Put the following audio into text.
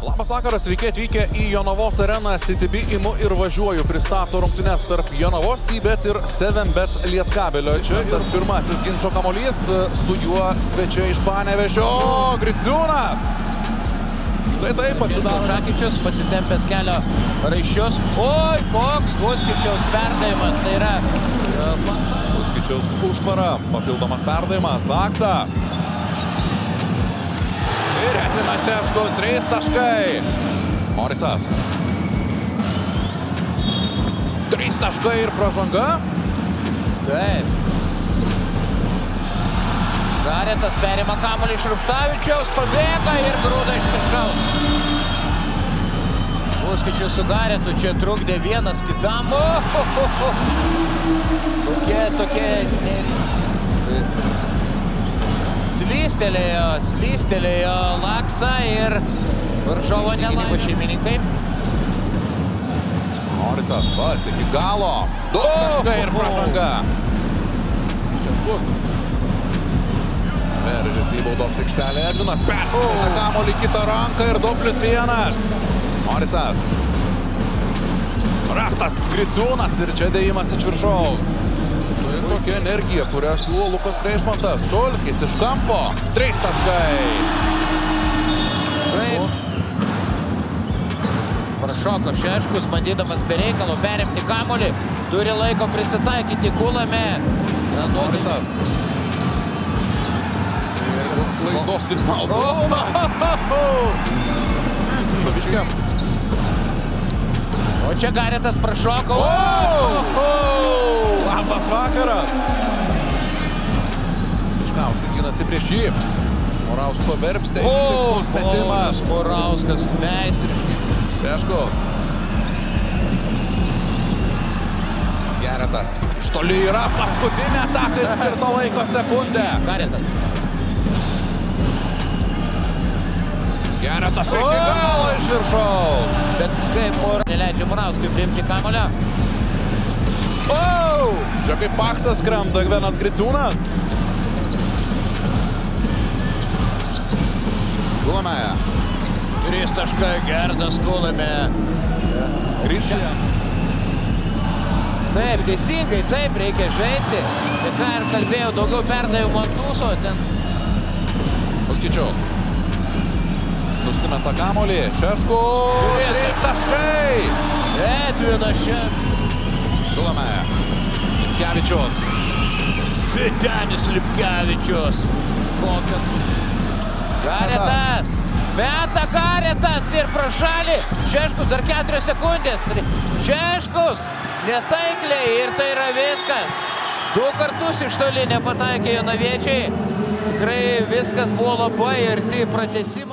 Labas vakaras, sveiki atvykę į Jonavos areną. CTB imu ir važiuoju. Pristato rungtynes tarp Jonavos bet ir Sevembet Lietkabelio. Čia tas pirmasis Gincho kamuolys, su juo svečiai iš Panevėšio. O, Griciūnas! Štai taip atsidaro. Žakičius pasitempęs kelio raiščius. Oi, koks Guskičiaus perdavimas. Tai yra Guskičiaus užtvara. Papildomas perdavimas. Laksa. Ir atlina Seškos, 3 taškai. Morisas. 3 taškai ir pražanga. Taip. Garetas perima kamuolį iš Rupštavičiaus, pabėga ir grūda iš viršaus. Guskičius su Garetu čia trukdė vienas kitam. Tokie... Slistelėjo Laksa ir varžovo nelaimė šeimininkai. Morisas pats iki galo. 2 taškai ir pražanga. Šeškus. Veržis į baudos aikštelę. Edvinas perstumia kamuolį kitą ranką ir 2+1. Morisas. Rastas Gritsiūnas ir čia dėjimas iš viršaus. Ir tokia energija, kurią siūlo Lukas Kreishmantas. Sholskis iš kampo. 3 taškai. Prašoko Šeškus, bandydamas be reikalo perimti kamuolį. Turi laiko prisitaikyti Kulome. Morisas. Klaidos ir maldos. O čia Garetas prašoko. Labas vakaras. Aškauskas ginasi prieš jį. Morausko verpstė. Tikslus metimas. Morauskas meistriškai. Seškos. Garetas. Iš toli yra paskutinė ataka, skirto laiko sekundę. Garetas. Garetas iki galo iš viršaus. Bet kaip neleidžia Morauskui priimti kamuolio. Čia kaip paksas krenta Degvenas Gritsiūnas. Kulome. 3 taškai Gerdas Kulome. Ryšėje. Taip, teisingai, taip reikia žaisti. Tai ką ir kalbėjau, daugiau perdavimo ant tūso ten. Paskičiaus. Nusimeta kamuolį. Šeškus. 3 taškai. Edvino Šeškus. Kulome. Lipkevičius. Zetienis Lipkevičius. Garetas. Meta Garetas ir pro šalį. Šeškus dar 4 sekundės. Šeškus netaikliai ir tai yra viskas. 2 kartus iš toli nepataikė jonaviečiai. Tikrai viskas buvo labai arti pratęsimo.